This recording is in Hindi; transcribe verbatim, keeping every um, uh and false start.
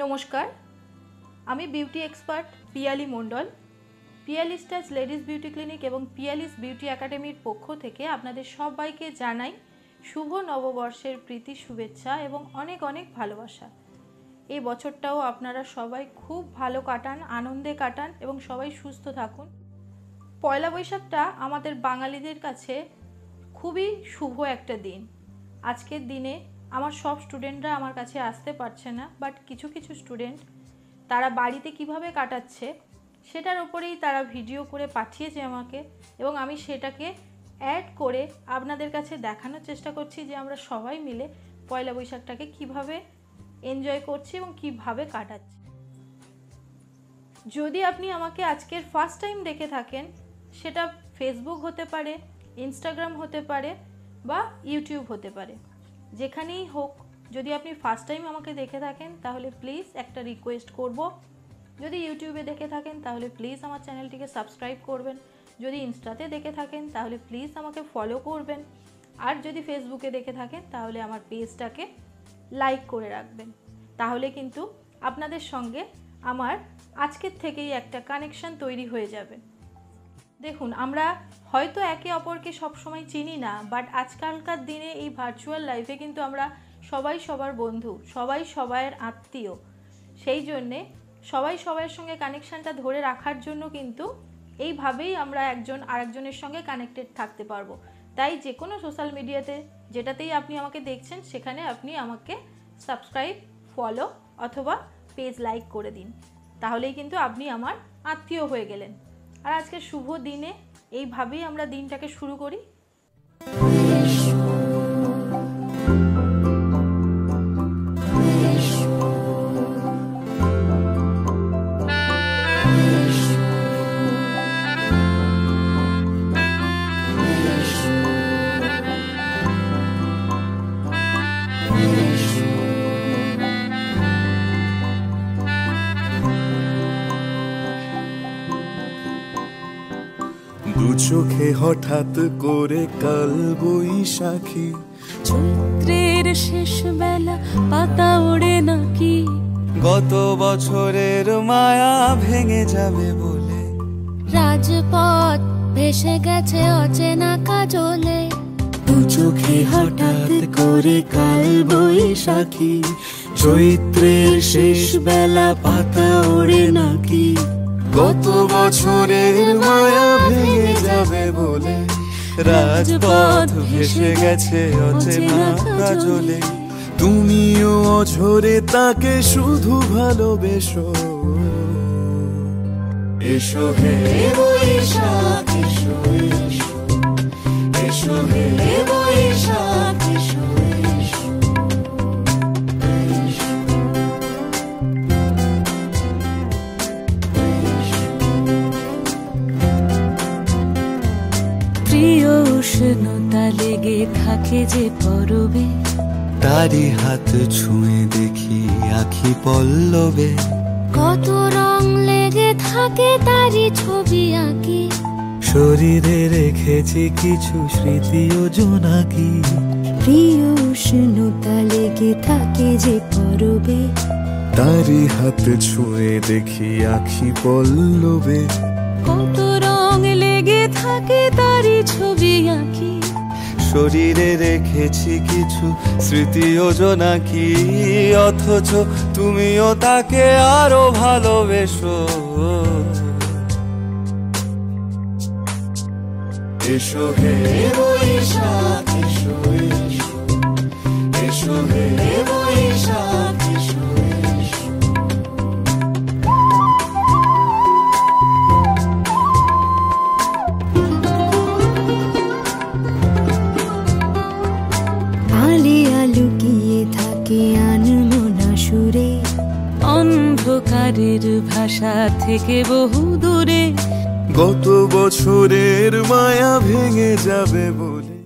नमस्कार, आमी beauty expert Piyali Mondal. Piyali's touch ladies beauty clinic और पियालिस ब्यूटी एकाडेमी पक्ष थेके आपनादेर सबाइके जानाई शुभ नवबर्षेर प्रीति शुभेच्छा और अनेक अनेक भालोबासा। ए बछरटाओ आपनारा सबाई खूब भालो काटान, आनंदे काटान और सबाई सुस्थ थाकुन। पयला बैशाखटा आमादेर बांगालीदेर काछे खूबई शुभ एकटा दिन। आजकेर दिने आमार सब स्टूडेंटरा आमार काछे आसते पारछे ना, बाट किछु किछु स्टूडेंट तारा बाड़ीते किभाबे काटाच्छे सेटार उपरेई तारा भिडियो करे पाठियेछे आमाके, एबं आमी सेटाके एड करे आपनादेर काछे देखानोर चेष्टा करछि जे आमरा सबाई मिले पयला बैशाखटाके किभाबे एनजय करछि एबं किभाबे काटाच्छे। जोदि आपनि आमाके आजकेर फार्स्ट टाइम देखे थाकेन सेटा फेसबुक होते पारे, इन्स्टाग्राम होते पारे बा यूट्यूब होते पारे, जेखानेई होक जदि आपनि फार्स्ट टाइम आमाके देखे थाकेन ताहले प्लिज एकटा रिक्वेस्ट करब, जदि यूट्यूबे देखे थाकेन ताहले प्लिज आमार चैनलटिके सबस्क्राइब करबेन, जदि इन्स्टाते देखे थाकेन ताहले प्लिज आमाके फलो करबेन और जदि फेसबुके देखे थाकेन ताहले आमार पेजटाके लाइक करे राखबेन। ताहले किन्तु आपनादेर संगे आमार आजकेर थेकेई एकटा कानेक्शन तैरी हये जाबे। देखुन आमरा हयतो एके अपरके सब समय चिनि ना, बाट आजकालकार दिने एई भार्चुयाल लाइफे किन्तु आमरा सबाई सबार बंधु, सबाई सबाइर आत्मीय, सेई जोन्नो सबाई सबार संगे कानेक्शनटा धरे राखार जोन्नो किन्तु एइभाबेई आमरा एकजन आरेकजनेर संगे कानेक्टेड थाकते पारबो। ताई जे कोनो सोशल मीडियाते जेटातेई आपनि आमाके देखछेन सेखाने आपनि आमाके सबस्क्राइब, फलो अथवा पेज लाइक करे दिन, ताहलेई किन्तु आपनि आमार आत्मीय हये गेलेन। आर आजके शुभ दिने एइभाबेई आमरा दिनटाके शुरू करी। চোখে হঠাৎ করে কাল বৈশাখী, চৈত্রের শেষ বেলা, পাতা ওড়ে নাকি গত বছরের মায়া ভেঙে যাবে বলে, রাজপথ ভেসে গেছে অচেনা কাজলে। দু চোখে হঠাৎ করে কাল বৈশাখী, চৈত্রের শেষ বেলা, পাতা ওড়ে নাকি গত বছরের মায়া ভেঙে যাবে বলে, রাজপথ ভেসে গেছে অচেনা কাজলে। তুমিও অঝরে তাকে শুধু ভালোবেসো, এসো হে বৈশাখ এসো এসো, এসো হে বৈশাখ এসো এসো। উষ্ণতা লেগে থাকে যে পরবে, তারি হাত ছুঁয়ে দেখি আখি পল্লবে, কত রং লেগে থাকে তারি ছবি আঁকি, শরীরে রেখেছি কিছু স্মৃতি ও জোনাকি। প্রিয় উষ্ণতা লেগে থাকে যে পরবে, তারি হাত ছুঁয়ে দেখি আখি পল্লবে, কত রং লেগে থাকে তারি ছবি আঁকি, শরীরে রেখেছি কিছু স্মৃতি যোজনা কি, অথচ তুমিও তাকে আরো ভালোবেসো, এসো হে বৈশাখ এসো এসো, এসো হে বৈশাখ এসো এসো। অন্ধকারের ভাষা থেকে বহু দূরে গত বছরের মায়া ভেঙে যাবে বলে।